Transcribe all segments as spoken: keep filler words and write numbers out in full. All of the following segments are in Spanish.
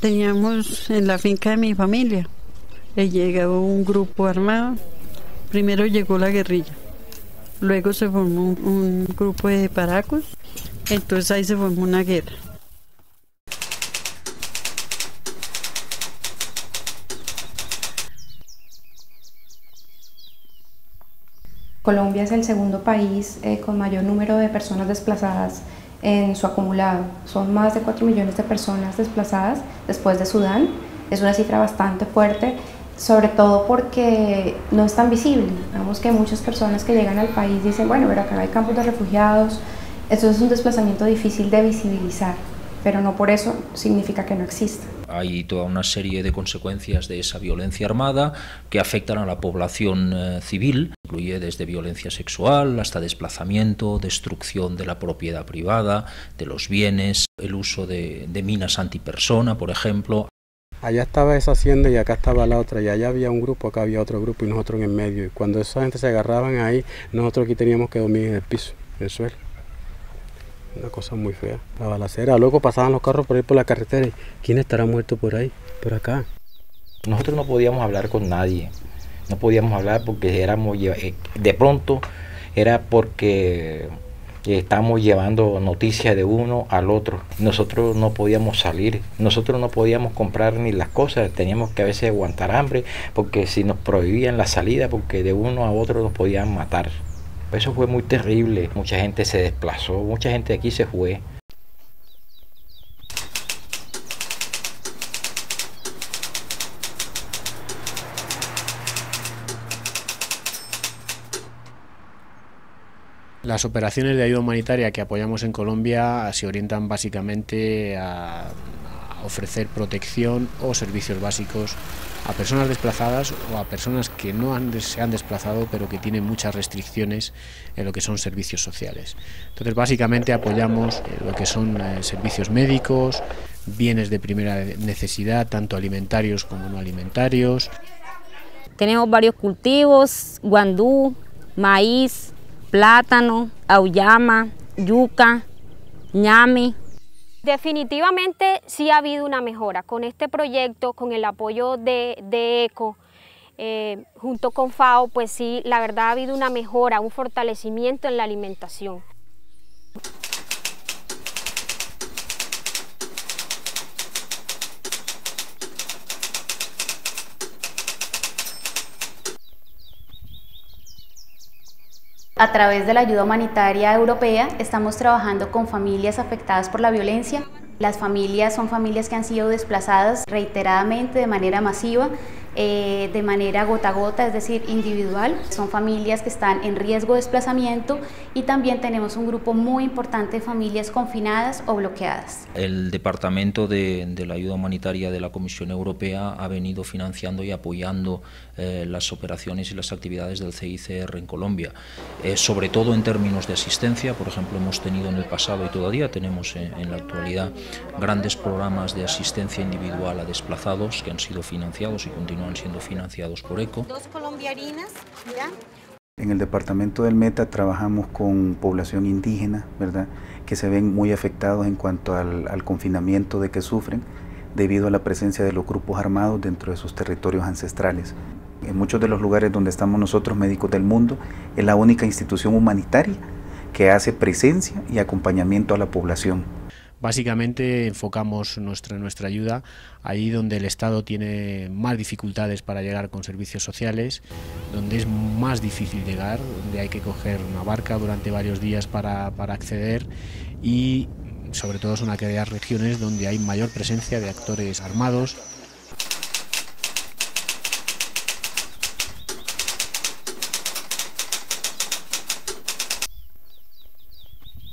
Teníamos en la finca de mi familia, llegaba un grupo armado. Primero llegó la guerrilla, luego se formó un, un grupo de paracos, entonces ahí se formó una guerra. Colombia es el segundo país eh, con mayor número de personas desplazadas en su acumulado. Son más de cuatro millones de personas desplazadas después de Sudán. Es una cifra bastante fuerte, sobre todo porque no es tan visible. Digamos que muchas personas que llegan al país dicen, bueno, pero acá hay campos de refugiados. Eso es un desplazamiento difícil de visibilizar, pero no por eso significa que no exista. Hay toda una serie de consecuencias de esa violencia armada que afectan a la población eh, civil. Incluye desde violencia sexual hasta desplazamiento, destrucción de la propiedad privada, de los bienes, el uso de, de minas antipersona, por ejemplo. Allá estaba esa hacienda y acá estaba la otra, y allá había un grupo, acá había otro grupo y nosotros en el medio. Y cuando esa gente se agarraban ahí, nosotros aquí teníamos que dormir en el piso, en el suelo. Una cosa muy fea, la balacera. Luego pasaban los carros por ahí por la carretera y ¿quién estará muerto por ahí, por acá? Nosotros no podíamos hablar con nadie, no podíamos hablar porque éramos, de pronto era porque estábamos llevando noticias de uno al otro. Nosotros no podíamos salir, nosotros no podíamos comprar ni las cosas, teníamos que a veces aguantar hambre porque si nos prohibían la salida porque de uno a otro nos podían matar. Eso fue muy terrible, mucha gente se desplazó, mucha gente de aquí se fue. Las operaciones de ayuda humanitaria que apoyamos en Colombia se orientan básicamente a ofrecer protección o servicios básicos a personas desplazadas o a personas que no han, se han desplazado pero que tienen muchas restricciones en lo que son servicios sociales. Entonces básicamente apoyamos lo que son servicios médicos, bienes de primera necesidad, tanto alimentarios como no alimentarios. Tenemos varios cultivos, guandú, maíz, plátano, auyama, yuca, ñame. Definitivamente sí ha habido una mejora con este proyecto, con el apoyo de, de ECHO, eh, junto con FAO, pues sí, la verdad ha habido una mejora, un fortalecimiento en la alimentación. A través de la ayuda humanitaria europea estamos trabajando con familias afectadas por la violencia. Las familias son familias que han sido desplazadas reiteradamente de manera masiva, eh, de manera gota a gota, es decir, individual. Son familias que están en riesgo de desplazamiento y también tenemos un grupo muy importante de familias confinadas o bloqueadas. El Departamento de, de la Ayuda Humanitaria de la Comisión Europea ha venido financiando y apoyando eh, las operaciones y las actividades del C I C R en Colombia, eh, sobre todo en términos de asistencia. Por ejemplo, hemos tenido en el pasado y todavía tenemos en, en la actualidad grandes programas de asistencia individual a desplazados que han sido financiados y continúan siendo financiados por ECHO. Dos colombiarinas, mira. En el departamento del Meta trabajamos con población indígena, ¿verdad?, que se ven muy afectados en cuanto al, al confinamiento de que sufren debido a la presencia de los grupos armados dentro de sus territorios ancestrales. En muchos de los lugares donde estamos nosotros, Médicos del Mundo, es la única institución humanitaria que hace presencia y acompañamiento a la población. Básicamente enfocamos nuestra, nuestra ayuda allí donde el Estado tiene más dificultades para llegar con servicios sociales, donde es más difícil llegar, donde hay que coger una barca durante varios días para, para acceder y sobre todo son aquellas regiones donde hay mayor presencia de actores armados.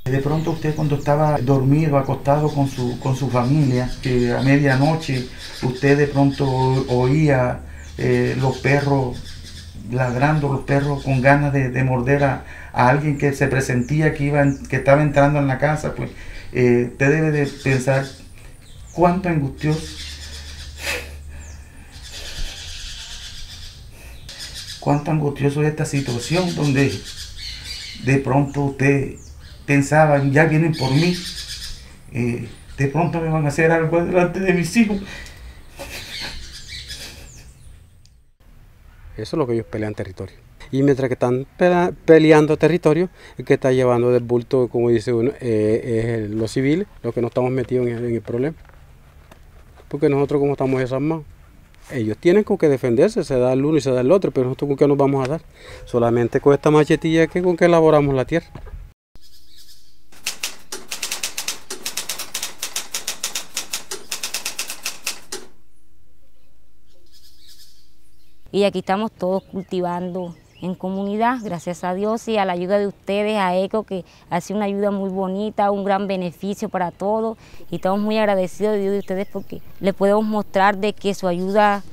De pronto usted cuando estaba dormido, acostado con su, con su familia, que a medianoche usted de pronto oía eh, los perros ladrando, los perros con ganas de, de morder a, a alguien que se presentía que, iba, que estaba entrando en la casa, pues eh, usted debe de pensar cuánto angustioso, cuánto angustioso es esta situación donde de pronto usted... pensaban, ya vienen por mí, eh, de pronto me van a hacer algo delante de mis hijos. Eso es lo que ellos pelean territorio. Y mientras que están peleando territorio, el que está llevando del bulto, como dice uno, eh, es los civiles, los que no estamos metidos en el, en el problema. Porque nosotros como estamos desarmados, ellos tienen con que defenderse, se da el uno y se da el otro, pero nosotros con qué nos vamos a dar. Solamente con esta machetilla que con que elaboramos la tierra. Y aquí estamos todos cultivando en comunidad, gracias a Dios y a la ayuda de ustedes, a ECHO, que hace una ayuda muy bonita, un gran beneficio para todos. Y estamos muy agradecidos de Dios de ustedes porque les podemos mostrar de que su ayuda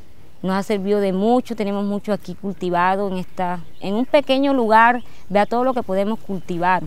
nos ha servido de mucho. Tenemos mucho aquí cultivado en, esta, en un pequeño lugar, vea todo lo que podemos cultivar.